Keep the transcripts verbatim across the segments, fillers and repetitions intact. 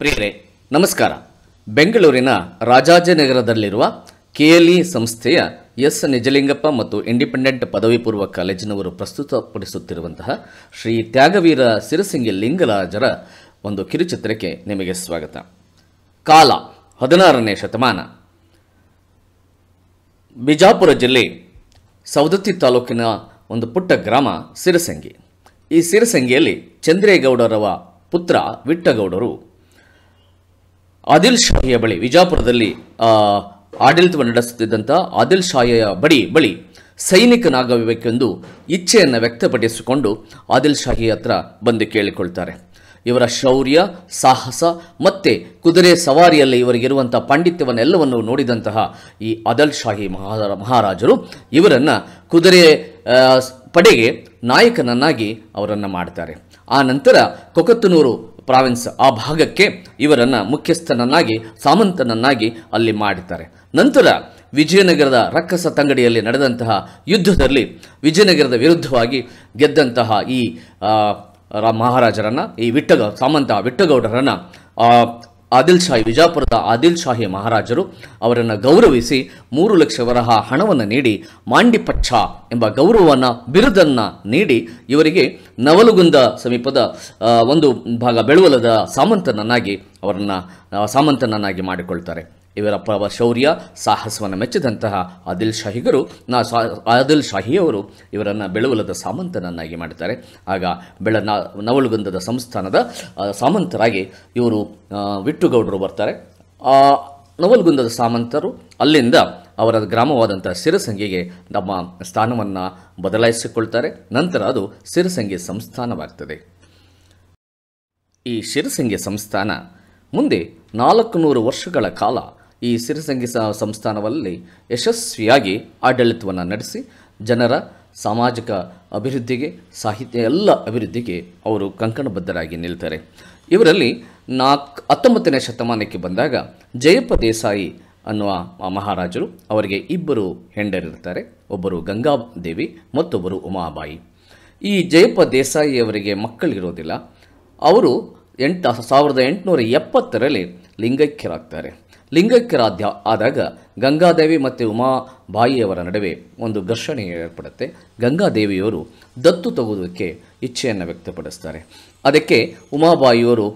ಪ್ರಿಯರೇ ನಮಸ್ಕಾರ. ಬೆಂಗಳೂರಿನ ರಾಜಾಜಿನಗರದಲ್ಲಿರುವ ಕೆಎಲ್ಇ ಸಂಸ್ಥೆಯ ಎಸ್ ನಿಜಲಿಂಗಪ್ಪ ಮತ್ತು ಇಂಡಿಪೆಂಡೆಂಟ್ ಪದವಿ ಪೂರ್ವ ಕಾಲೇಜಿನವರು ಪ್ರಸ್ತುತಪಡಿಸುತ್ತಿರುವಂತಹ ಶ್ರೀ ತ್ಯಾಗವೀರ ಶಿರಸಂಗಿ ಲಿಂಗರಾಜರ ಒಂದು ಕಿರುಚಿತ್ರಕ್ಕೆ ನಿಮಗೆ ಸ್ವಾಗತ. ಕಾಲ ಹದಿನಾರನೇ ಶತಮಾನ. ಬಿಜಾಪುರ ಜಿಲ್ಲೆ ಸೌದತ್ತಿ ತಾಲೂಕಿನ ಒಂದು ಪುಟ್ಟ ಗ್ರಾಮ ಶಿರಸಂಗಿ. ಈ ಶಿರಸಂಗಿಯಲ್ಲಿ ಚಂದ್ರೇಗೌಡರವ ಪುತ್ರ ವಿಟ್ಟಗೌಡರು ಆದಿಲ್ ಶಾಹಿಯ ಬಳಿ, ವಿಜಾಪುರದಲ್ಲಿ ಆಡಳಿತವನ್ನು ನಡೆಸುತ್ತಿದ್ದಂಥ ಆದಿಲ್ ಶಾಹಿಯ ಬಳಿ ಬಳಿ ಸೈನಿಕನಾಗಬೇಕೆಂದು ಇಚ್ಛೆಯನ್ನು ವ್ಯಕ್ತಪಡಿಸಿಕೊಂಡು ಆದಿಲ್ ಶಾಹಿ ಹತ್ರ ಬಂದು ಕೇಳಿಕೊಳ್ತಾರೆ. ಇವರ ಶೌರ್ಯ, ಸಾಹಸ ಮತ್ತು ಕುದುರೆ ಸವಾರಿಯಲ್ಲಿ ಇವರಿಗಿರುವಂಥ ಪಾಂಡಿತ್ಯವನ್ನೆಲ್ಲವನ್ನು ನೋಡಿದಂತಹ ಈ ಆದಿಲ್ ಶಾಹಿ ಮಹಾರಾಜರು ಇವರನ್ನು ಕುದುರೆ ಪಡೆಗೆ ನಾಯಕನನ್ನಾಗಿ ಅವರನ್ನು ಮಾಡ್ತಾರೆ. ಆ ನಂತರ ಕೊಕತ್ತನೂರು ಪ್ರಾವಿನ್ಸ್ ಆ ಭಾಗಕ್ಕೆ ಇವರನ್ನು ಮುಖ್ಯಸ್ಥನನ್ನಾಗಿ, ಸಾಮಂತನನ್ನಾಗಿ ಅಲ್ಲಿ ಮಾಡ್ತಾರೆ. ನಂತರ ವಿಜಯನಗರದ ರಕ್ಕಸ ತಂಗಡಿಯಲ್ಲಿ ನಡೆದಂತಹ ಯುದ್ಧದಲ್ಲಿ ವಿಜಯನಗರದ ವಿರುದ್ಧವಾಗಿ ಗೆದ್ದಂತಹ ಈ ಮಹಾರಾಜರನ್ನು, ಈ ವಿಟ್ಟಗ ಸಾಮಂತ ವಿಟ್ಟಗೌಡರನ್ನು ಆದಿಲ್ ಶಾಹಿ, ವಿಜಾಪುರದ ಆದಿಲ್ ಶಾಹಿ ಮಹಾರಾಜರು ಅವರನ್ನು ಗೌರವಿಸಿ ಮೂರು ಲಕ್ಷ ವರಹ ಹಣವನ್ನು ನೀಡಿ ಮಾಂಡಿಪಚ್ಚ ಎಂಬ ಗೌರವವನ್ನು, ಬಿರುದನ್ನು ನೀಡಿ ಇವರಿಗೆ ನವಲಗುಂದ ಸಮೀಪದ ಒಂದು ಭಾಗ ಬೆಳುವಲದ ಸಾಮಂತನನ್ನಾಗಿ ಅವರನ್ನು ಸಾಮಂತನನ್ನಾಗಿ ಮಾಡಿಕೊಳ್ತಾರೆ. ಇವರ ಪ್ರವ ಶೌರ್ಯ ಸಾಹಸವನ್ನು ಮೆಚ್ಚಿದಂತಹ ಆದಿಲ್ ಶಾಹಿಗರು ನಾ ಸಾ ಆದಿಲ್ ಶಾಹಿಯವರು ಇವರನ್ನು ಬೆಳುವಲದ ಸಾಮಂತನನ್ನಾಗಿ ಮಾಡ್ತಾರೆ. ಆಗ ಬೆಳ ನವಲಗುಂದದ ಸಂಸ್ಥಾನದ ಸಾಮಂತರಾಗಿ ಇವರು ವಿಟ್ಟುಗೌಡರು ಬರ್ತಾರೆ. ನವಲಗುಂದದ ಸಾಮಂತರು ಅಲ್ಲಿಂದ ಅವರ ಗ್ರಾಮವಾದಂಥ ಶಿರಸಂಗಿಗೆ ನಮ್ಮ ಸ್ಥಾನವನ್ನು ಬದಲಾಯಿಸಿಕೊಳ್ತಾರೆ. ನಂತರ ಅದು ಶಿರಸಂಗಿ ಸಂಸ್ಥಾನವಾಗ್ತದೆ. ಈ ಶಿರಸಂಗಿ ಸಂಸ್ಥಾನ ಮುಂದೆ ನಾಲ್ಕು ನೂರು ವರ್ಷಗಳ ಕಾಲ ಈ ಶಿರಸಂಗಿ ಸಂಸ್ಥಾನದಲ್ಲಿ ಯಶಸ್ವಿಯಾಗಿ ಆಡಳಿತವನ್ನು ನಡೆಸಿ ಜನರ ಸಾಮಾಜಿಕ ಅಭಿವೃದ್ಧಿಗೆ, ಸಾಹಿತ್ಯ ಎಲ್ಲ ಅಭಿವೃದ್ಧಿಗೆ ಅವರು ಕಂಕಣಬದ್ಧರಾಗಿ ನಿಲ್ತಾರೆ. ಇವರಲ್ಲಿ ನಾಲ್ಕು ಹತ್ತೊಂಬತ್ತನೇ ಶತಮಾನಕ್ಕೆ ಬಂದಾಗ ಜಯಪ್ಪ ದೇಸಾಯಿ ಅನ್ನುವ ಮಹಾರಾಜರು, ಅವರಿಗೆ ಇಬ್ಬರು ಹೆಂಡರಿರ್ತಾರೆ, ಒಬ್ಬರು ಗಂಗಾದೇವಿ ಮತ್ತೊಬ್ಬರು ಉಮಾಬಾಯಿ. ಈ ಜಯಪ್ಪ ದೇಸಾಯಿ ಅವರಿಗೆ ಮಕ್ಕಳಿರೋದಿಲ್ಲ. ಅವರು ಎಂಟ ಸಾವಿರದ ಎಂಟುನೂರ ಎಪ್ಪತ್ತರಲ್ಲಿ ಲಿಂಗೈಕ್ಯರಾಗ್ತಾರೆ. ಲಿಂಗೈಕ್ಯರಾಧ್ಯ ಆದಾಗ ಗಂಗಾದೇವಿ ಮತ್ತು ಉಮಾಬಾಯಿಯವರ ನಡುವೆ ಒಂದು ಘರ್ಷಣೆ ಏರ್ಪಡುತ್ತೆ. ಗಂಗಾದೇವಿಯವರು ದತ್ತು ತಗೋದಕ್ಕೆ ಇಚ್ಛೆಯನ್ನು ವ್ಯಕ್ತಪಡಿಸ್ತಾರೆ. ಅದಕ್ಕೆ ಉಮಾಬಾಯಿಯವರು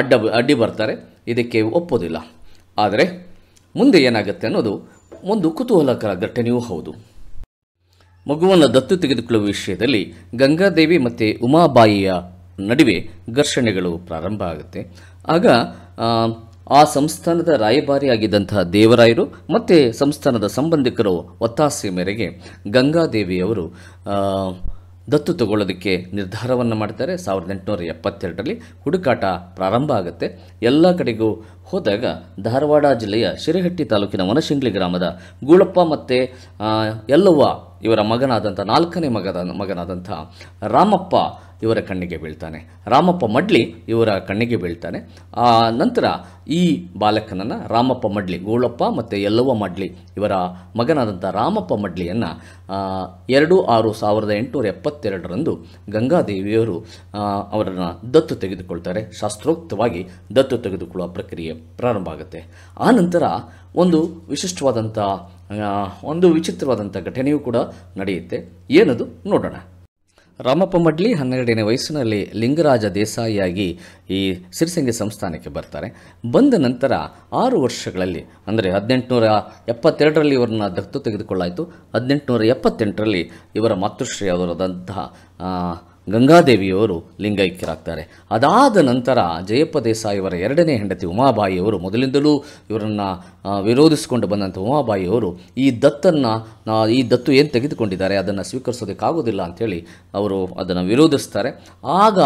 ಅಡ್ಡ ಅಡ್ಡಿ ಬರ್ತಾರೆ, ಇದಕ್ಕೆ ಒಪ್ಪೋದಿಲ್ಲ. ಆದರೆ ಮುಂದೆ ಏನಾಗುತ್ತೆ ಅನ್ನೋದು ಒಂದು ಕುತೂಹಲಕರ ಘಟನೆಯೂ ಹೌದು. ಮಗುವನ್ನು ದತ್ತು ತೆಗೆದುಕೊಳ್ಳುವ ವಿಷಯದಲ್ಲಿ ಗಂಗಾದೇವಿ ಮತ್ತು ಉಮಾಬಾಯಿಯ ನಡುವೆ ಘರ್ಷಣೆಗಳು ಪ್ರಾರಂಭ ಆಗುತ್ತೆ. ಆಗ ಆ ಸಂಸ್ಥಾನದ ರಾಯಭಾರಿಯಾಗಿದ್ದಂತಹ ದೇವರಾಯರು ಮತ್ತು ಸಂಸ್ಥಾನದ ಸಂಬಂಧಿಕರು ಒತ್ತಾಸೆ ಮೇರೆಗೆ ಗಂಗಾದೇವಿಯವರು ದತ್ತು ತಗೊಳ್ಳೋದಕ್ಕೆ ನಿರ್ಧಾರವನ್ನು ಮಾಡ್ತಾರೆ. ಸಾವಿರದ ಎಂಟುನೂರ ಎಪ್ಪತ್ತೆರಡರಲ್ಲಿ ಹುಡುಕಾಟ ಪ್ರಾರಂಭ ಆಗುತ್ತೆ. ಎಲ್ಲ ಕಡೆಗೂ ಹೋದಾಗ ಧಾರವಾಡ ಜಿಲ್ಲೆಯ ಶಿರಹಟ್ಟಿ ತಾಲೂಕಿನ ವನಶಿಂಗ್ಲಿ ಗ್ರಾಮದ ಗೂಳಪ್ಪ ಮತ್ತು ಯಲ್ಲವ್ವ ಇವರ ಮಗನಾದಂಥ ನಾಲ್ಕನೇ ಮಗದ ಮಗನಾದಂಥ ರಾಮಪ್ಪ ಇವರ ಕಣ್ಣಿಗೆ ಬೀಳ್ತಾನೆ. ರಾಮಪ್ಪ ಮಡ್ಲಿ ಇವರ ಕಣ್ಣಿಗೆ ಬೀಳ್ತಾನೆ. ಆ ನಂತರ ಈ ಬಾಲಕನನ್ನು ರಾಮಪ್ಪ ಮಡ್ಲಿ, ಗೂಳಪ್ಪ ಮತ್ತು ಯಲ್ಲವ್ವ ಮಡ್ಲಿ ಇವರ ಮಗನಾದಂಥ ರಾಮಪ್ಪ ಮಡ್ಲಿಯನ್ನು ಎರಡು ಆರು ಸಾವಿರದ ಎಂಟುನೂರ ಎಪ್ಪತ್ತೆರಡರಂದು ಗಂಗಾದೇವಿಯವರು ಅವರನ್ನು ದತ್ತು ತೆಗೆದುಕೊಳ್ತಾರೆ. ಶಾಸ್ತ್ರೋಕ್ತವಾಗಿ ದತ್ತು ತೆಗೆದುಕೊಳ್ಳುವ ಪ್ರಕ್ರಿಯೆ ಪ್ರಾರಂಭ ಆಗುತ್ತೆ. ಆ ನಂತರ ಒಂದು ವಿಶಿಷ್ಟವಾದಂಥ ಒಂದು ವಿಚಿತ್ರವಾದಂಥ ಘಟನೆಯೂ ಕೂಡ ನಡೆಯುತ್ತೆ. ಏನದು ನೋಡೋಣ. ರಾಮಪ್ಪ ಮಡ್ಲಿ ಹನ್ನೆರಡನೇ ವಯಸ್ಸಿನಲ್ಲಿ ಲಿಂಗರಾಜ ದೇಸಾಯಿಯಾಗಿ ಈ ಶಿರಸಂಗಿ ಸಂಸ್ಥಾನಕ್ಕೆ ಬರ್ತಾರೆ. ಬಂದ ನಂತರ ಆರು ವರ್ಷಗಳಲ್ಲಿ, ಅಂದರೆ ಹದಿನೆಂಟುನೂರ ಎಪ್ಪತ್ತೆರಡರಲ್ಲಿ ಇವರನ್ನ ದತ್ತು ತೆಗೆದುಕೊಳ್ಳಾಯಿತು. ಹದಿನೆಂಟುನೂರ ಎಪ್ಪತ್ತೆಂಟರಲ್ಲಿ ಇವರ ಮಾತೃಶ್ರೀ ಅವರಾದಂತಹ ಗಂಗಾದೇವಿಯವರು ಲಿಂಗೈಕ್ಯರಾಗ್ತಾರೆ. ಅದಾದ ನಂತರ ಜಯಪ್ಪ ದೇಸಾಯಿಯವರ ಎರಡನೇ ಹೆಂಡತಿ ಉಮಾಬಾಯಿಯವರು, ಮೊದಲಿಂದಲೂ ಇವರನ್ನು ವಿರೋಧಿಸಿಕೊಂಡು ಬಂದಂಥ ಉಮಾಬಾಯಿಯವರು ಈ ದತ್ತನ್ನು, ಈ ದತ್ತು ಏನು ತೆಗೆದುಕೊಂಡಿದ್ದಾರೆ ಅದನ್ನು ಸ್ವೀಕರಿಸೋದಕ್ಕಾಗೋದಿಲ್ಲ ಅಂಥೇಳಿ ಅವರು ಅದನ್ನು ವಿರೋಧಿಸ್ತಾರೆ. ಆಗ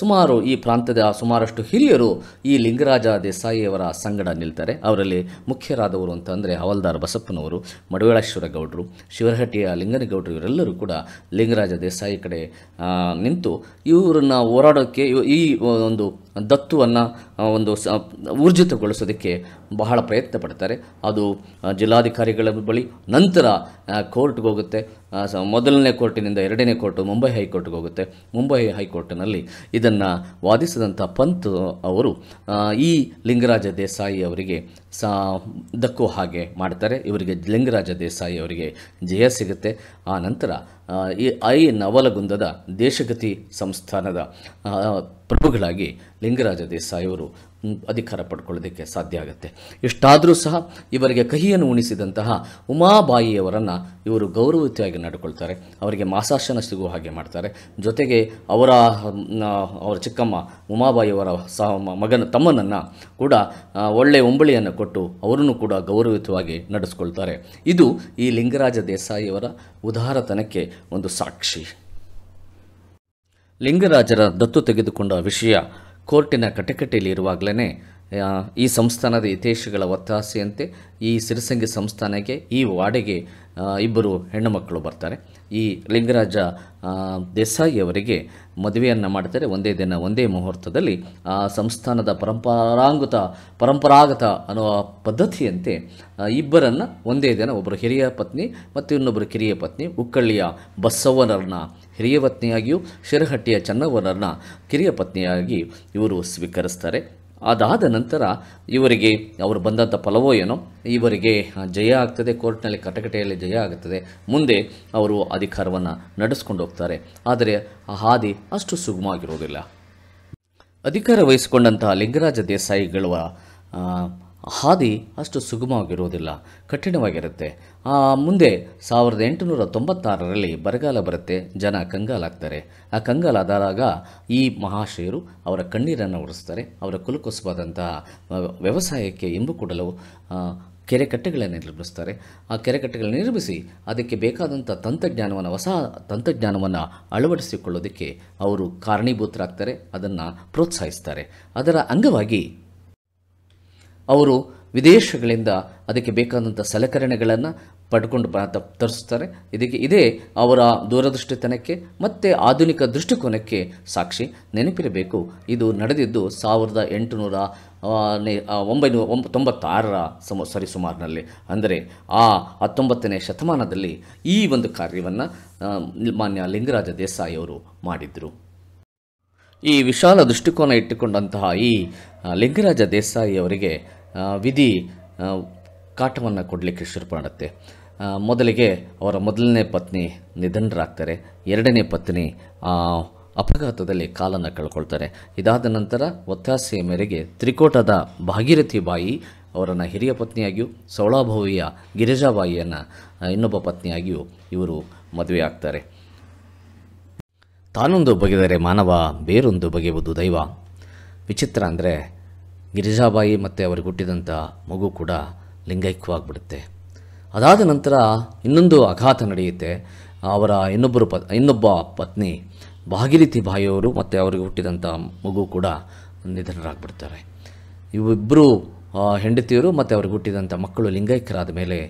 ಸುಮಾರು ಈ ಪ್ರಾಂತ್ಯದ ಸುಮಾರಷ್ಟು ಹಿರಿಯರು ಈ ಲಿಂಗರಾಜ ದೇಸಾಯಿಯವರ ಸಂಗಡ ನಿಲ್ತಾರೆ. ಅವರಲ್ಲಿ ಮುಖ್ಯರಾದವರು ಅಂತಂದರೆ ಹವಲ್ದಾರ್ ಬಸಪ್ಪನವರು, ಮಡವೇಳೇಶ್ವರ ಗೌಡರು, ಶಿವರಹಟ್ಟಿಯ ಲಿಂಗನಗೌಡರು, ಇವರೆಲ್ಲರೂ ಕೂಡ ಲಿಂಗರಾಜ ದೇಸಾಯಿ ಕಡೆ ನಿಂತು ಇವರನ್ನು ಹೋರಾಡೋಕ್ಕೆ, ಈ ಒಂದು ದತ್ತುವನ್ನು ಒಂದು ಸ ಊರ್ಜಿತಗೊಳಿಸೋದಕ್ಕೆ ಬಹಳ ಪ್ರಯತ್ನ ಪಡ್ತಾರೆ. ಅದು ಜಿಲ್ಲಾಧಿಕಾರಿಗಳ ಬಳಿ, ನಂತರ ಕೋರ್ಟ್ಗೆ ಹೋಗುತ್ತೆ. ಮೊದಲನೇ ಕೋರ್ಟಿನಿಂದ ಎರಡನೇ ಕೋರ್ಟ್ ಮುಂಬೈ ಹೈಕೋರ್ಟ್ಗೆ ಹೋಗುತ್ತೆ. ಮುಂಬೈ ಹೈಕೋರ್ಟ್ನಲ್ಲಿ ಇದನ್ನು ವಾದಿಸಿದಂಥ ಪಂತ್ ಅವರು ಈ ಲಿಂಗರಾಜ ದೇಸಾಯಿ ಅವರಿಗೆ ಸಾ ದಕ್ಕೋ ಹಾಗೆ ಮಾಡ್ತಾರೆ. ಇವರಿಗೆ ಲಿಂಗರಾಜ ದೇಸಾಯಿ ಅವರಿಗೆ ಜಯ ಸಿಗುತ್ತೆ. ಆ ನಂತರ ಈ ಐ ನವಲಗುಂದದ ದೇಶಗತಿ ಸಂಸ್ಥಾನದ ಪ್ರಭುಗಳಾಗಿ ಲಿಂಗರಾಜ ದೇಸಾಯಿಯವರು ಅಧಿಕಾರ ಪಡ್ಕೊಳ್ಳೋದಕ್ಕೆ ಸಾಧ್ಯ ಆಗುತ್ತೆ. ಇಷ್ಟಾದರೂ ಸಹ ಇವರಿಗೆ ಕಹಿಯನ್ನು ಉಣಿಸಿದಂತಹ ಉಮಾಬಾಯಿಯವರನ್ನು ಇವರು ಗೌರವಯುತವಾಗಿ ನಡೆಕೊಳ್ತಾರೆ, ಅವರಿಗೆ ಮಾಸಾಶನ ಸಿಗುವ ಹಾಗೆ ಮಾಡ್ತಾರೆ. ಜೊತೆಗೆ ಅವರ ಅವರ ಚಿಕ್ಕಮ್ಮ ಉಮಾಬಾಯಿಯವರ ಸಹ ಮಗನ ತಮ್ಮನನ್ನು ಕೂಡ ಒಳ್ಳೆಯ ಒಂಬಳಿಯನ್ನು ಕೊಟ್ಟು ಅವರನ್ನು ಕೂಡ ಗೌರವಯುತವಾಗಿ ನಡೆಸ್ಕೊಳ್ತಾರೆ. ಇದು ಈ ಲಿಂಗರಾಜ ದೇಸಾಯಿಯವರ ಉದಾರತನಕ್ಕೆ ಒಂದು ಸಾಕ್ಷಿ. ಲಿಂಗರಾಜರ ದತ್ತು ತೆಗೆದುಕೊಂಡ ವಿಷಯ ಕೋರ್ಟಿನ ಕಟಕಟೆಯಲ್ಲಿ ಇರುವಾಗಲೇ ಈ ಸಂಸ್ಥಾನದ ಹಿತೈಷಿಗಳ ಒತ್ತಾಸೆಯಂತೆ ಈ ಸಿರಸಂಗಿ ಸಂಸ್ಥಾನಕ್ಕೆ ಈ ವಾಡೆಗೆ ಇಬ್ಬರು ಹೆಣ್ಣು ಮಕ್ಕಳು ಬರ್ತಾರೆ. ಈ ಲಿಂಗರಾಜ ದೇಸಾಯಿಯವರಿಗೆ ಮದುವೆಯನ್ನು ಮಾಡ್ತಾರೆ. ಒಂದೇ ದಿನ ಒಂದೇ ಮುಹೂರ್ತದಲ್ಲಿ ಆ ಸಂಸ್ಥಾನದ ಪರಂಪರಾಂಗತ ಪರಂಪರಾಗತ ಅನ್ನೋ ಪದ್ಧತಿಯಂತೆ ಇಬ್ಬರನ್ನು ಒಂದೇ ದಿನ, ಒಬ್ಬರು ಹಿರಿಯ ಪತ್ನಿ ಮತ್ತು ಇನ್ನೊಬ್ಬರು ಕಿರಿಯ ಪತ್ನಿ, ಉಕ್ಕಳ್ಳಿಯ ಬಸವನರನ್ನ ಹಿರಿಯ ಪತ್ನಿಯಾಗಿಯೂ ಶಿರಹಟ್ಟಿಯ ಚನ್ನವನರನ್ನ ಕಿರಿಯ ಪತ್ನಿಯಾಗಿ ಇವರು ಸ್ವೀಕರಿಸ್ತಾರೆ. ಅದಾದ ನಂತರ ಇವರಿಗೆ ಅವರು ಬಂದಂಥ ಫಲವೋ ಏನೋ ಇವರಿಗೆ ಜಯ ಆಗ್ತದೆ, ಕೋರ್ಟ್ನಲ್ಲಿ ಕಟಕಟೆಯಲ್ಲಿ ಜಯ ಆಗುತ್ತದೆ. ಮುಂದೆ ಅವರು ಅಧಿಕಾರವನ್ನು ನಡೆಸ್ಕೊಂಡು ಹೋಗ್ತಾರೆ. ಆದರೆ ಆ ಹಾದಿ ಅಷ್ಟು ಸುಗಮವಾಗಿರೋದಿಲ್ಲ. ಅಧಿಕಾರ ವಹಿಸಿಕೊಂಡಂತಹ ಲಿಂಗರಾಜ ದೇಸಾಯಿಗಳ ಹಾದಿ ಅಷ್ಟು ಸುಗಮವಾಗಿರೋದಿಲ್ಲ, ಕಠಿಣವಾಗಿರುತ್ತೆ. ಮುಂದೆ ಸಾವಿರದ ಎಂಟುನೂರ ತೊಂಬತ್ತಾರರಲ್ಲಿ ಬರಗಾಲ ಬರುತ್ತೆ, ಜನ ಕಂಗಾಲಾಗ್ತಾರೆ. ಆ ಕಂಗಾಲಾದಾಗ ಈ ಮಹಾಶಯರು ಅವರ ಕಣ್ಣೀರನ್ನು ಒರೆಸ್ತಾರೆ. ಅವರ ಕುಲಕುಸಬಾದಂತಹ ವ್ಯವಸಾಯಕ್ಕೆ ಇಂಬು ಕೊಡಲು ಕೆರೆ ಕಟ್ಟೆಗಳನ್ನು ನಿರ್ಮಿಸ್ತಾರೆ. ಆ ಕೆರೆ ಕಟ್ಟೆಗಳನ್ನು ನಿರ್ಮಿಸಿ ಅದಕ್ಕೆ ಬೇಕಾದಂಥ ತಂತ್ರಜ್ಞಾನವನ್ನು ಹೊಸ ತಂತ್ರಜ್ಞಾನವನ್ನು ಅಳವಡಿಸಿಕೊಳ್ಳೋದಕ್ಕೆ ಅವರು ಕಾರಣೀಭೂತರಾಗ್ತಾರೆ, ಅದನ್ನು ಪ್ರೋತ್ಸಾಹಿಸ್ತಾರೆ. ಅದರ ಅಂಗವಾಗಿ ಅವರು ವಿದೇಶಗಳಿಂದ ಅದಕ್ಕೆ ಬೇಕಾದಂಥ ಸಲಕರಣೆಗಳನ್ನು ಪಡ್ಕೊಂಡು ಬ ತರಿಸ್ತಾರೆ. ಇದಕ್ಕೆ ಇದೇ ಅವರ ದೂರದೃಷ್ಟಿತನಕ್ಕೆ ಮತ್ತು ಆಧುನಿಕ ದೃಷ್ಟಿಕೋನಕ್ಕೆ ಸಾಕ್ಷಿ. ನೆನಪಿರಬೇಕು, ಇದು ನಡೆದಿದ್ದು ಸಾವಿರದ ಎಂಟುನೂರ ಒಂಬೈನೂರ ಒಂಬ ತೊಂಬತ್ತಾರರ ಸಮ ಸರಿ ಸುಮಾರಿನಲ್ಲಿ, ಅಂದರೆ ಆ ಹತ್ತೊಂಬತ್ತನೇ ಶತಮಾನದಲ್ಲಿ ಈ ಒಂದು ಕಾರ್ಯವನ್ನು ಮಾನ್ಯ ಲಿಂಗರಾಜ ದೇಸಾಯಿಯವರು ಮಾಡಿದರು. ಈ ವಿಶಾಲ ದೃಷ್ಟಿಕೋನ ಇಟ್ಟುಕೊಂಡಂತಹ ಈ ಲಿಂಗರಾಜ ದೇಸಾಯಿಯವರಿಗೆ ವಿಧಿ ಕಾಟವನ್ನು ಕೊಡಲಿಕ್ಕೆ ಶುರು ಮಾಡುತ್ತೆ. ಮೊದಲಿಗೆ ಅವರ ಮೊದಲನೇ ಪತ್ನಿ ನಿಧನರಾಗ್ತಾರೆ, ಎರಡನೇ ಪತ್ನಿ ಅಪಘಾತದಲ್ಲಿ ಕಾಲನ್ನು ಕಳ್ಕೊಳ್ತಾರೆ. ಇದಾದ ನಂತರ ಒತ್ತಾಸೆಯ ಮೇರೆಗೆ ತ್ರಿಕೋಟದ ಭಾಗೀರಥಿ ಬಾಯಿ ಅವರನ್ನು ಹಿರಿಯ ಪತ್ನಿಯಾಗಿಯೂ, ಸೌಳಾಭವಿಯ ಗಿರಿಜಾಬಾಯಿಯನ್ನು ಇನ್ನೊಬ್ಬ ಪತ್ನಿಯಾಗಿಯೂ ಇವರು ಮದುವೆ ಆಗ್ತಾರೆ. ತಾನೊಂದು ಬಗೆದರೆ ಮಾನವ, ಬೇರೊಂದು ಬಗೆಯುವುದು ದೈವ. ವಿಚಿತ್ರ ಅಂದರೆ ಗಿರಿಜಾಬಾಯಿ ಮತ್ತು ಅವರಿಗೆ ಹುಟ್ಟಿದಂಥ ಮಗು ಕೂಡ ಲಿಂಗೈಕ್ಯವಾಗಿಬಿಡುತ್ತೆ. ಅದಾದ ನಂತರ ಇನ್ನೊಂದು ಆಘಾತ ನಡೆಯುತ್ತೆ. ಅವರ ಇನ್ನೊಬ್ಬರು ಪ ಇನ್ನೊಬ್ಬ ಪತ್ನಿ ಭಾಗೀರಥಿ ಬಾಯಿಯವರು ಮತ್ತು ಅವರಿಗೆ ಹುಟ್ಟಿದಂಥ ಮಗು ಕೂಡ ನಿಧನರಾಗ್ಬಿಡ್ತಾರೆ. ಇವಿಬ್ಬರು ಹೆಂಡತಿಯರು ಮತ್ತು ಅವ್ರಿಗೆ ಹುಟ್ಟಿದಂಥ ಮಕ್ಕಳು ಲಿಂಗೈಕ್ಯರಾದ ಮೇಲೆ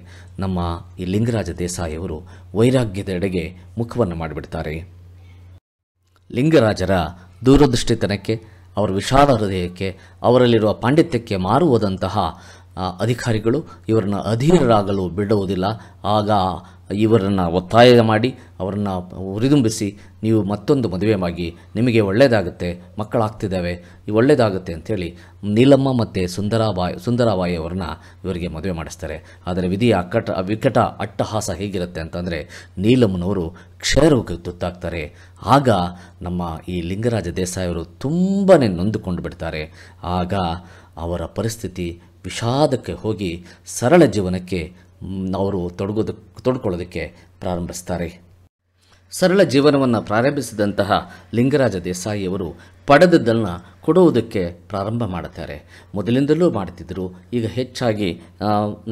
ನಮ್ಮ ಈ ಲಿಂಗರಾಜ ದೇಸಾಯಿಯವರು ವೈರಾಗ್ಯದೆಡೆಗೆ ಮುಖವನ್ನು ಮಾಡಿಬಿಡ್ತಾರೆ. ಲಿಂಗರಾಜರ ದೂರದೃಷ್ಟಿತನಕ್ಕೆ, ಅವರ ವಿಶಾಲ ಹೃದಯಕ್ಕೆ, ಅವರಲ್ಲಿರುವ ಪಾಂಡಿತ್ಯಕ್ಕೆ ಮಾರುವುದಂತಹ ಅಧಿಕಾರಿಗಳು ಇವರನ್ನು ಅಧೀರರಾಗಲು ಬಿಡುವುದಿಲ್ಲ. ಆಗ ಇವರನ್ನು ಒತ್ತಾಯ ಮಾಡಿ ಅವರನ್ನು ಹುರಿದುಂಬಿಸಿ, ನೀವು ಮತ್ತೊಂದು ಮದುವೆಯಾಗಿ ನಿಮಗೆ ಒಳ್ಳೆಯದಾಗುತ್ತೆ, ಮಕ್ಕಳಾಗ್ತಿದ್ದಾವೆ, ಇವು ಒಳ್ಳೆಯದಾಗುತ್ತೆ ಅಂಥೇಳಿ ನೀಲಮ್ಮ ಮತ್ತು ಸುಂದರಾಬಾಯಿ ಸುಂದರಾಬಾಯಿ ಅವರನ್ನ ಇವರಿಗೆ ಮದುವೆ ಮಾಡಿಸ್ತಾರೆ. ಆದರೆ ವಿಧಿಯ ಅಕ್ಕಟ ವಿಕಟ ಅಟ್ಟಹಾಸ ಹೇಗಿರುತ್ತೆ ಅಂತಂದರೆ, ನೀಲಮ್ಮನವರು ಕ್ಷಯರೋಗಕ್ಕೆ ತುತ್ತಾಗ್ತಾರೆ. ಆಗ ನಮ್ಮ ಈ ಲಿಂಗರಾಜ ದೇಸಾಯಿಯವರು ತುಂಬಾ ನೊಂದುಕೊಂಡು ಬಿಡ್ತಾರೆ. ಆಗ ಅವರ ಪರಿಸ್ಥಿತಿ ವಿಷಾದಕ್ಕೆ ಹೋಗಿ ಸರಳ ಜೀವನಕ್ಕೆ ಅವರು ತೊಡಗೋದು ತೊಡ್ಕೊಳ್ಳೋದಕ್ಕೆ ಪ್ರಾರಂಭಿಸ್ತಾರೆ. ಸರಳ ಜೀವನವನ್ನು ಪ್ರಾರಂಭಿಸಿದಂತಹ ಲಿಂಗರಾಜ ದೇಸಾಯಿಯವರು ಪಡೆದದ್ದನ್ನು ಕೊಡುವುದಕ್ಕೆ ಪ್ರಾರಂಭ ಮಾಡುತ್ತಾರೆ. ಮೊದಲಿಂದಲೂ ಮಾಡ್ತಿದ್ದರು, ಈಗ ಹೆಚ್ಚಾಗಿ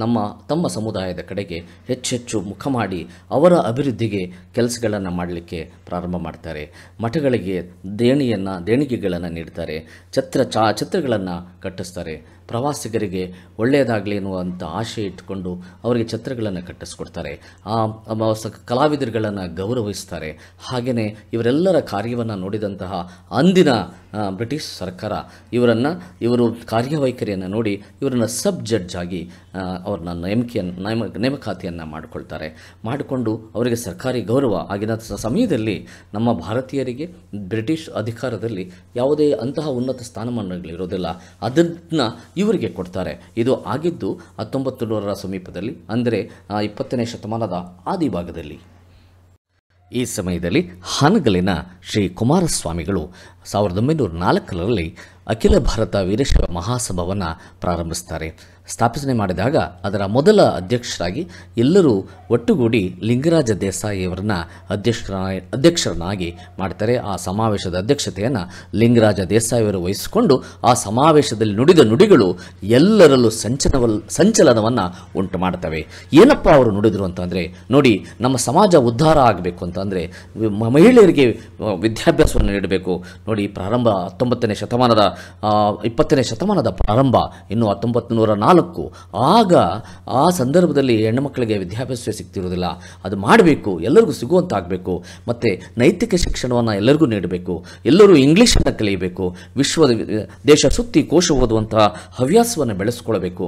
ನಮ್ಮ ತಮ್ಮ ಸಮುದಾಯದ ಕಡೆಗೆ ಹೆಚ್ಚೆಚ್ಚು ಮುಖ ಮಾಡಿ ಅವರ ಅಭಿವೃದ್ಧಿಗೆ ಕೆಲಸಗಳನ್ನು ಮಾಡಲಿಕ್ಕೆ ಪ್ರಾರಂಭ ಮಾಡ್ತಾರೆ. ಮಠಗಳಿಗೆ ದೇಣಿಯನ್ನು ದೇಣಿಗೆಗಳನ್ನು ನೀಡ್ತಾರೆ, ಛತ್ರ ಚಾ ಛತ್ರಗಳನ್ನು ಕಟ್ಟಿಸ್ತಾರೆ. ಪ್ರವಾಸಿಗರಿಗೆ ಒಳ್ಳೆಯದಾಗಲಿ ಎನ್ನುವಂಥ ಆಶೆ ಇಟ್ಟುಕೊಂಡು ಅವರಿಗೆ ಛತ್ರಗಳನ್ನು ಕಟ್ಟಿಸ್ಕೊಡ್ತಾರೆ. ಕಲಾವಿದರುಗಳನ್ನು ಗೌರವಿಸ್ತಾರೆ. ಹಾಗೆಯೇ ಇವರೆಲ್ಲರ ಕಾರ್ಯವನ್ನು ನೋಡಿದಂತಹ ಅಂದಿನ ಬ್ರಿಟಿಷ್ ಸರ್ಕಾರ ಇವರನ್ನ ಇವರ ಕಾರ್ಯವೈಖರಿಯನ್ನು ನೋಡಿ ಇವರನ್ನ ಸಬ್ ಜಡ್ಜ್ ಆಗಿ ಅವರನ್ನ ನೇಮಕಿಯನ್ನು ನೇಮಕಾತಿಯನ್ನು ಮಾಡಿಕೊಳ್ಳುತ್ತಾರೆ. ಮಾಡಿಕೊಂಡು ಅವರಿಗೆ ಸರ್ಕಾರಿ ಗೌರವ ಆಗಿನ ಸಮಯದಲ್ಲಿ ನಮ್ಮ ಭಾರತೀಯರಿಗೆ ಬ್ರಿಟಿಷ್ ಅಧಿಕಾರದಲ್ಲಿ ಯಾವುದೇ ಅಂತಹ ಉನ್ನತ ಸ್ಥಾನಮಾನಗಳಿರೋದಿಲ್ಲ, ಅದನ್ನು ಇವರಿಗೆ ಕೊಡ್ತಾರೆ. ಇದು ಆಗಿದ್ದು ಹತ್ತೊಂಬತ್ತು ನೂರರ ಸಮೀಪದಲ್ಲಿ, ಅಂದರೆ ಇಪ್ಪತ್ತನೇ ಶತಮಾನದ ಆದಿಭಾಗದಲ್ಲಿ. ಈ ಸಮಯದಲ್ಲಿ ಹಾನಗಲಿನ ಶ್ರೀ ಕುಮಾರಸ್ವಾಮಿಗಳು ಸಾವಿರದ ಒಂಬೈನೂರ ನಾಲ್ಕರಲ್ಲಿ ಅಖಿಲ ಭಾರತ ವೀರಶೈವ ಮಹಾಸಭಾವನ್ನು ಪ್ರಾರಂಭಿಸ್ತಾರೆ. ಸ್ಥಾಪನೆ ಮಾಡಿದಾಗ ಅದರ ಮೊದಲ ಅಧ್ಯಕ್ಷರಾಗಿ ಎಲ್ಲರೂ ಒಟ್ಟುಗೂಡಿ ಲಿಂಗರಾಜ ದೇಸಾಯಿಯವರನ್ನ ಅಧ್ಯಕ್ಷರ ಅಧ್ಯಕ್ಷರನ್ನಾಗಿ ಮಾಡ್ತಾರೆ. ಆ ಸಮಾವೇಶದ ಅಧ್ಯಕ್ಷತೆಯನ್ನು ಲಿಂಗರಾಜ ದೇಸಾಯಿಯವರು ವಹಿಸಿಕೊಂಡು ಆ ಸಮಾವೇಶದಲ್ಲಿ ನುಡಿದ ನುಡಿಗಳು ಎಲ್ಲರಲ್ಲೂ ಸಂಚಲನವಲ್ ಸಂಚಲನವನ್ನು ಉಂಟು ಮಾಡ್ತವೆ. ಏನಪ್ಪ ಅವರು ನುಡಿದರು ಅಂತಂದರೆ, ನೋಡಿ, ನಮ್ಮ ಸಮಾಜ ಉದ್ಧಾರ ಆಗಬೇಕು ಅಂತಂದರೆ ಮಹಿಳೆಯರಿಗೆ ವಿದ್ಯಾಭ್ಯಾಸವನ್ನು ನೀಡಬೇಕು. ನೋಡಿ, ಪ್ರಾರಂಭ ಹತ್ತೊಂಬತ್ತನೇ ಶತಮಾನದ ಇಪ್ಪತ್ತನೇ ಶತಮಾನದ ಪ್ರಾರಂಭ, ಇನ್ನು ಹತ್ತೊಂಬತ್ತು ನೂರ ನಾಲ್ಕು. ಆಗ ಆ ಸಂದರ್ಭದಲ್ಲಿ ಹೆಣ್ಣುಮಕ್ಕಳಿಗೆ ವಿದ್ಯಾಭ್ಯಾಸ ಸಿಗ್ತಿರೋದಿಲ್ಲ, ಅದು ಮಾಡಬೇಕು, ಎಲ್ಲರಿಗೂ ಸಿಗುವಂತಾಗಬೇಕು. ಮತ್ತು ನೈತಿಕ ಶಿಕ್ಷಣವನ್ನು ಎಲ್ಲರಿಗೂ ನೀಡಬೇಕು, ಎಲ್ಲರೂ ಇಂಗ್ಲೀಷನ್ನು ಕಲಿಯಬೇಕು, ವಿಶ್ವದ ದೇಶ ಸುತ್ತಿ ಕೋಶ ಓದುವಂಥ ಹವ್ಯಾಸವನ್ನು ಬೆಳೆಸ್ಕೊಳ್ಬೇಕು.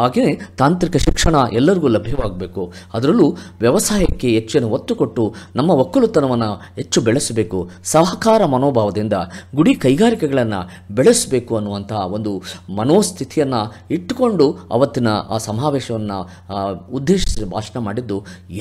ಹಾಗೆಯೇ ತಾಂತ್ರಿಕ ಶಿಕ್ಷಣ ಎಲ್ಲರಿಗೂ ಲಭ್ಯವಾಗಬೇಕು, ಅದರಲ್ಲೂ ವ್ಯವಸಾಯಕ್ಕೆ ಹೆಚ್ಚಿನ ಒತ್ತು ಕೊಟ್ಟು ನಮ್ಮ ಒಕ್ಕಲುತನವನ್ನು ಹೆಚ್ಚು ಬೆಳೆಸಬೇಕು, ಸಹಕಾರ ಮನೋಭಾವದಿಂದ ಗುಡಿ ಕೈಗಾರಿಕೆಗಳನ್ನು ಬೆಳೆಸಬೇಕು ಅನ್ನುವಂಥ ಒಂದು ಮನೋಸ್ಥಿತಿಯನ್ನು ಇಟ್ಟುಕೊಂಡು ಅವತ್ತಿನ ಆ ಸಮಾವೇಶವನ್ನು ಉದ್ದೇಶಿಸಿ ಭಾಷಣ ಮಾಡಿದ್ದು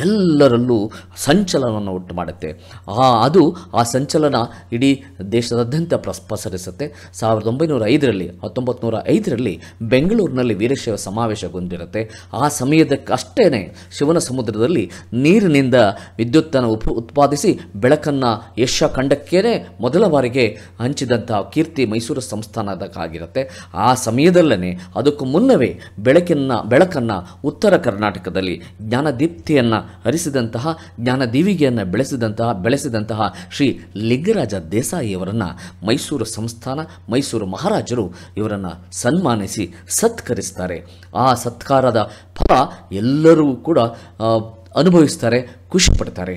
ಎಲ್ಲರಲ್ಲೂ ಸಂಚಲನವನ್ನು ಉಂಟು ಮಾಡುತ್ತೆ. ಆ ಅದು ಆ ಸಂಚಲನ ಇಡೀ ದೇಶದಾದ್ಯಂತ ಪ್ರಸ್ ಪಸರಿಸುತ್ತೆ. ಸಾವಿರದ ಒಂಬೈನೂರ ಐದರಲ್ಲಿ ಹತ್ತೊಂಬತ್ತು ನೂರ ಐದರಲ್ಲಿ ಬೆಂಗಳೂರಿನಲ್ಲಿ ವೀರಶೈವ ಸಮಾವೇಶಗೊಂಡಿರುತ್ತೆ. ಆ ಸಮಯದಕ್ಕಷ್ಟೇ ಶಿವನ ಸಮುದ್ರದಲ್ಲಿ ನೀರಿನಿಂದ ವಿದ್ಯುತ್ತನ್ನು ಉಪ ಉತ್ಪಾದಿಸಿ ಬೆಳಕನ್ನು ಏಷ್ಯಾ ಖಂಡಕ್ಕೇ ಮೊದಲ ಬಾರಿಗೆ ಹಂಚಿದಂಥ ಕೀರ್ತಿ ಮೈಸೂರು ಸಂಸ್ಥಾನದಕ್ಕಾಗಿರುತ್ತೆ. ಆ ಸಮಯದಲ್ಲೇ ಅದಕ್ಕೂ ಮುನ್ನವೇ ಬೆಳಕಿನ ಬೆಳಕನ್ನು ಉತ್ತರ ಕರ್ನಾಟಕದಲ್ಲಿ ಜ್ಞಾನದೀಪ್ತಿಯನ್ನು ಹರಿಸಿದಂತಹ ಜ್ಞಾನದೀವಿಗೆಯನ್ನು ಬೆಳೆಸಿದಂತಹ ಬೆಳೆಸಿದಂತಹ ಶ್ರೀ ಲಿಂಗರಾಜ ದೇಸಾಯಿಯವರನ್ನು ಮೈಸೂರು ಸಂಸ್ಥಾನ ಮೈಸೂರು ಮಹಾರಾಜರು ಇವರನ್ನು ಸನ್ಮಾನಿಸಿ ಸತ್ಕರಿಸ್ತಾರೆ. ಆ ಸತ್ಕಾರದ ಫಲ ಎಲ್ಲರೂ ಕೂಡ ಅನುಭವಿಸ್ತಾರೆ, ಖುಷಿಪಡ್ತಾರೆ.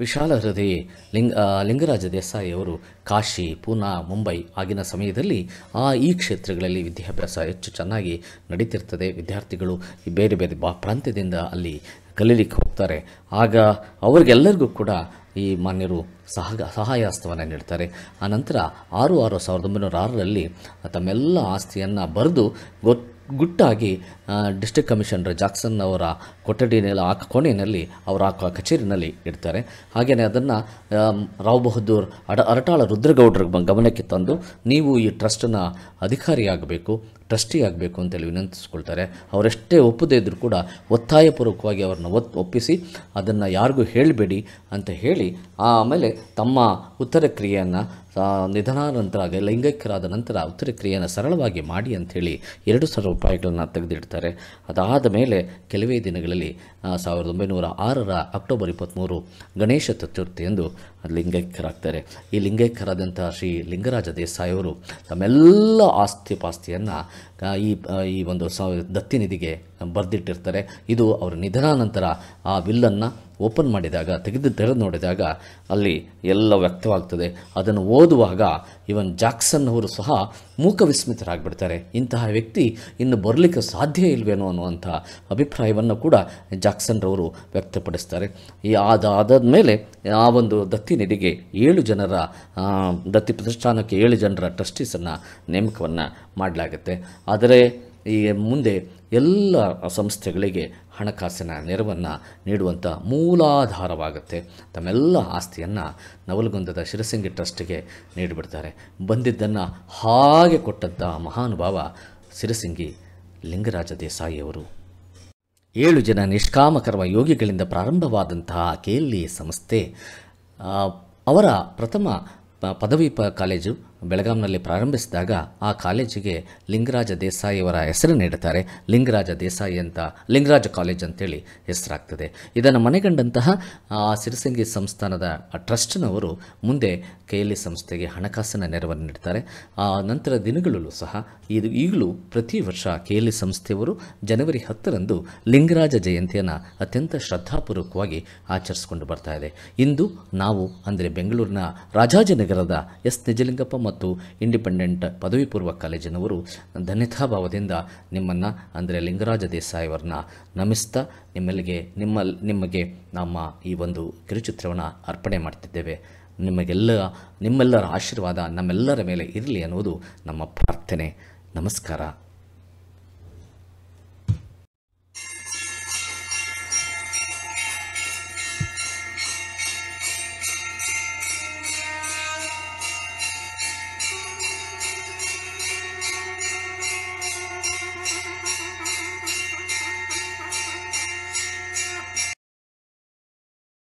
ವಿಶಾಲ ಹೃದಯ ಲಿಂಗ ಲಿಂಗರಾಜ ದೇಸಾಯಿಯವರು ಕಾಶಿ, ಪೂನಾ, ಮುಂಬೈ ಆಗಿನ ಸಮಯದಲ್ಲಿ ಆ ಈ ಕ್ಷೇತ್ರಗಳಲ್ಲಿ ವಿದ್ಯಾಭ್ಯಾಸ ಹೆಚ್ಚು ಚೆನ್ನಾಗಿ ನಡೀತಿರ್ತದೆ. ವಿದ್ಯಾರ್ಥಿಗಳು ಬೇರೆ ಬೇರೆ ಬಾ ಪ್ರಾಂತ್ಯದಿಂದ ಅಲ್ಲಿ ಕಲೀಲಿಕ್ಕೆ ಹೋಗ್ತಾರೆ. ಆಗ ಅವ್ರಿಗೆಲ್ಲರಿಗೂ ಕೂಡ ಈ ಮಾನ್ಯರು ಸಹ ಸಹಾಯಹಸ್ತವನ್ನು ನೀಡ್ತಾರೆ. ಆನಂತರ ಆರು ಆರು ಸಾವಿರದ ಒಂಬೈನೂರ ಆರರಲ್ಲಿ ತಮ್ಮೆಲ್ಲ ಆಸ್ತಿಯನ್ನು ಬರೆದು ಗೊತ್ತು ಗುಟ್ಟಾಗಿ ಡಿಸ್ಟ್ರಿಕ್ಟ್ ಕಮಿಷನರ್ ಜಾಕ್ಸನ್ ಅವರ ಕೊಠಡಿಯಲ್ಲಿ ಆ ಕೋಣೆಯಲ್ಲಿ ಅವರ ಆ ಕಚೇರಿನಲ್ಲಿ ಇಡ್ತಾರೆ. ಹಾಗೆಯೇ ಅದನ್ನು ರಾವ್ ಬಹದ್ದೂರ್ ಅಡ ಅರಟಾಳ ರುದ್ರಗೌಡರ ಗಮನಕ್ಕೆ ತಂದು, ನೀವು ಈ ಟ್ರಸ್ಟನ್ನು ಅಧಿಕಾರಿಯಾಗಬೇಕು, ಟ್ರಸ್ಟಿಯಾಗಬೇಕು ಅಂತೇಳಿ ವಿನಂತಿಸ್ಕೊಳ್ತಾರೆ. ಅವರೆಷ್ಟೇ ಒಪ್ಪದೇ ಇದ್ದರೂ ಕೂಡ ಒತ್ತಾಯಪೂರ್ವಕವಾಗಿ ಅವ್ರನ್ನ ಒತ್ತು ಒಪ್ಪಿಸಿ ಅದನ್ನು ಯಾರಿಗೂ ಹೇಳಬೇಡಿ ಅಂತ ಹೇಳಿ ಆಮೇಲೆ ತಮ್ಮ ಉತ್ತರ ಕ್ರಿಯೆಯನ್ನು ನಿಧನಾನಂತರ ಲೈಂಗಿಕರಾದ ನಂತರ ಉತ್ತರ ಕ್ರಿಯೆಯನ್ನು ಸರಳವಾಗಿ ಮಾಡಿ ಅಂಥೇಳಿ ಎರಡು ಸಾವಿರ ರೂಪಾಯಿಗಳನ್ನು ತೆಗೆದಿಡ್ತಾರೆ. ಅದಾದ ಮೇಲೆ ಕೆಲವೇ ದಿನಗಳಲ್ಲಿ ಸಾವಿರದ ಒಂಬೈನೂರ ಆರರ ಅಕ್ಟೋಬರ್ ಇಪ್ಪತ್ತ್ಮೂರು ಗಣೇಶ ಚತುರ್ಥಿಯಂದು ಲಿಂಗೈಕ್ಯರಾಗ್ತಾರೆ. ಈ ಲಿಂಗೈಕ್ಯರಾದಂಥ ಶ್ರೀ ಲಿಂಗರಾಜ ದೇಸಾಯಿಯವರು ತಮ್ಮೆಲ್ಲ ಆಸ್ತಿ ಪಾಸ್ತಿಯನ್ನು ಈ ಈ ಒಂದು ದತ್ತಿ ನಿಧಿಗೆ ಬರೆದಿಟ್ಟಿರ್ತಾರೆ. ಇದು ಅವರ ನಿಧನಾನಂತರ ಆ ಬಿಲ್ಲನ್ನು ಓಪನ್ ಮಾಡಿದಾಗ ತೆಗೆದು ತೆರೆದು ನೋಡಿದಾಗ ಅಲ್ಲಿ ಎಲ್ಲ ವ್ಯಕ್ತವಾಗ್ತದೆ. ಅದನ್ನು ಓದುವಾಗ ಇವನ್ ಜಾಕ್ಸನ್ ಅವರು ಸಹ ಮೂಕವಿಸ್ಮಿತರಾಗ್ಬಿಡ್ತಾರೆ. ಇಂತಹ ವ್ಯಕ್ತಿ ಇನ್ನು ಬರಲಿಕ್ಕೆ ಸಾಧ್ಯ ಇಲ್ವೇನೋ ಅನ್ನುವಂಥ ಅಭಿಪ್ರಾಯವನ್ನು ಕೂಡ ಜಾಕ್ಸನ್ರವರು ವ್ಯಕ್ತಪಡಿಸ್ತಾರೆ. ಈ ಅದಾದ ಮೇಲೆ ಆ ಒಂದು ದತ್ತಿ ನಿಧಿಗೆ ಏಳು ಜನರ ದತ್ತಿ ಪ್ರತಿಷ್ಠಾನಕ್ಕೆ ಏಳು ಜನರ ಟ್ರಸ್ಟೀಸನ್ನು ನೇಮಕವನ್ನು ಮಾಡಲಾಗುತ್ತೆ. ಆದರೆ ಈ ಮುಂದೆ ಎಲ್ಲ ಸಂಸ್ಥೆಗಳಿಗೆ ಹಣಕಾಸಿನ ನೆರವನ್ನು ನೀಡುವಂಥ ಮೂಲಾಧಾರವಾಗುತ್ತೆ. ತಮ್ಮೆಲ್ಲ ಆಸ್ತಿಯನ್ನು ನವಲಗುಂದದ ಶಿರಸಂಗಿ ಟ್ರಸ್ಟಿಗೆ ನೀಡಿಬಿಡ್ತಾರೆ. ಬಂದಿದ್ದನ್ನು ಹಾಗೆ ಕೊಟ್ಟಂಥ ಮಹಾನುಭಾವ ಶಿರಸಂಗಿ ಲಿಂಗರಾಜ ದೇಸಾಯಿಯವರು. ಏಳು ಜನ ನಿಷ್ಕಾಮಕರ್ಮ ಯೋಗಿಗಳಿಂದ ಪ್ರಾರಂಭವಾದಂತಹ ಕೆ ಎಲ್ ಇ ಸಂಸ್ಥೆ ಅವರ ಪ್ರಥಮ ಪದವಿ ಕಾಲೇಜು ಬೆಳಗಾಂನಲ್ಲಿ ಪ್ರಾರಂಭಿಸಿದಾಗ ಆ ಕಾಲೇಜಿಗೆ ಲಿಂಗರಾಜ ದೇಸಾಯಿಯವರ ಹೆಸರು ನೀಡುತ್ತಾರೆ. ಲಿಂಗರಾಜ ದೇಸಾಯಿ ಅಂತ ಲಿಂಗರಾಜ ಕಾಲೇಜ್ ಅಂತೇಳಿ ಹೆಸರಾಗ್ತದೆ. ಇದನ್ನು ಮನೆಗಂಡಂತಹ ಶಿರಸಂಗಿ ಸಂಸ್ಥಾನದ ಟ್ರಸ್ಟ್ನವರು ಮುಂದೆ ಕೆ ಎಲ್ ಇ ಸಂಸ್ಥೆಗೆ ಹಣಕಾಸಿನ ನೆರವನ್ನು ನೀಡ್ತಾರೆ. ನಂತರ ದಿನಗಳಲ್ಲೂ ಸಹ ಇದು ಈಗಲೂ ಪ್ರತಿ ವರ್ಷ ಕೆ ಎಲ್ ಇ ಸಂಸ್ಥೆಯವರು ಜನವರಿ ಹತ್ತರಂದು ಲಿಂಗರಾಜ ಜಯಂತಿಯನ್ನು ಅತ್ಯಂತ ಶ್ರದ್ಧಾಪೂರ್ವಕವಾಗಿ ಆಚರಿಸಿಕೊಂಡು ಬರ್ತಾ ಇದೆ. ಇಂದು ನಾವು ಅಂದರೆ ಬೆಂಗಳೂರಿನ ರಾಜಾಜಿನಗರದ ಎಸ್ ನಿಜಲಿಂಗಪ್ಪ ಮತ್ತು ಇಂಡಿಪೆಂಡೆಂಟ್ ಪದವಿ ಪೂರ್ವ ಕಾಲೇಜಿನವರು ಧನ್ಯತಾಭಾವದಿಂದ ನಿಮ್ಮನ್ನು ಅಂದರೆ ಲಿಂಗರಾಜ ದೇಸಾಯಿಯವರನ್ನ ನಮಿಸ್ತಾ ನಿಮ್ಮಲ್ಲಿಗೆ ನಿಮ್ಮ ನಿಮಗೆ ನಮ್ಮ ಈ ಒಂದು ಕಿರುಚಿತ್ರವನ್ನು ಅರ್ಪಣೆ ಮಾಡ್ತಿದ್ದೇವೆ. ನಿಮಗೆಲ್ಲ ನಿಮ್ಮೆಲ್ಲರ ಆಶೀರ್ವಾದ ನಮ್ಮೆಲ್ಲರ ಮೇಲೆ ಇರಲಿ ಅನ್ನುವುದು ನಮ್ಮ ಪ್ರಾರ್ಥನೆ. ನಮಸ್ಕಾರ.